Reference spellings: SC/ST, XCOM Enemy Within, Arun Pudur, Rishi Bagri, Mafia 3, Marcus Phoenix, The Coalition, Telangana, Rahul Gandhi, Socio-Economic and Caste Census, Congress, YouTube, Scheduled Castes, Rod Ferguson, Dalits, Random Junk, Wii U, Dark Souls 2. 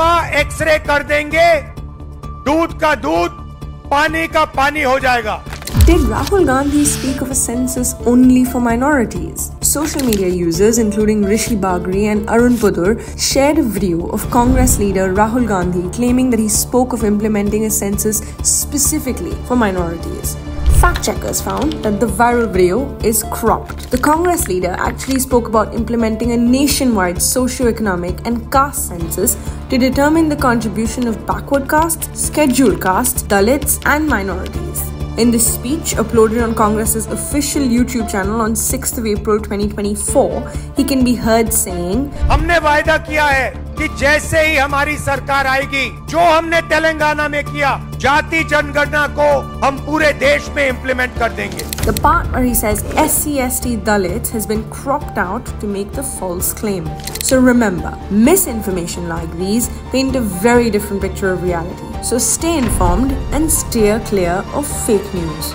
का एक्सरे कर देंगे, दूध का दूध, पानी का पानी हो जाएगा। Did Rahul Gandhi speak of a census only for minorities? Social media users including Rishi Bagri and Arun Pudur shared a video of Congress leader Rahul Gandhi claiming that he spoke of implementing a census specifically for minorities. Fact checkers found that the viral video is cropped. The Congress leader actually spoke about implementing a nationwide socio-economic and caste census to determine the contribution of backward castes, scheduled castes, Dalits and minorities. In this speech, uploaded on Congress's official YouTube channel on 6th of April 2024, he can be heard saying, हमने वायदा किया है कि जैसे ही हमारी सरकार आएगी, जो हमने तेलंगाना में किया, जाति जनगणना को हम पूरे देश में implement कर देंगे. The part where he says SC/ST Dalits has been cropped out to make the false claim. So remember, misinformation like these paint a very different picture of reality. So stay informed and steer clear of fake news.